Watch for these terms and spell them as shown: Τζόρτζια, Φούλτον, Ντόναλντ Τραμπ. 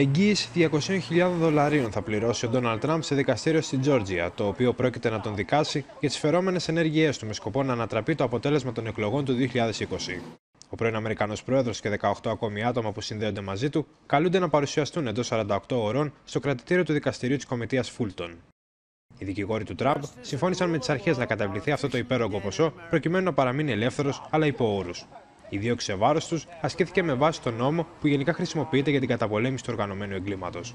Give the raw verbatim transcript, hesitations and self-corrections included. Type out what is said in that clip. Εγγύηση διακόσιες χιλιάδες δολαρίων θα πληρώσει ο Ντόναλντ Τραμπ σε δικαστήριο στην Τζόρτζια, το οποίο πρόκειται να τον δικάσει για τις φερόμενες ενέργειές του με σκοπό να ανατραπεί το αποτέλεσμα των εκλογών του δύο χιλιάδες είκοσι. Ο πρώην Αμερικανός πρόεδρος και δεκαοκτώ ακόμη άτομα που συνδέονται μαζί του καλούνται να παρουσιαστούν εντός σαράντα οκτώ ωρών στο κρατητήριο του δικαστηρίου της Κομιτείας Φούλτον. Οι δικηγόροι του Τραμπ συμφώνησαν με τις αρχές να καταβληθεί αυτό το υπέρογκο ποσό προκειμένου να παραμείνει ελεύθερος αλλά υπό όρους. Η δίωξη σε βάρος τους ασκήθηκε με βάση τον νόμο που γενικά χρησιμοποιείται για την καταπολέμηση του οργανωμένου εγκλήματος.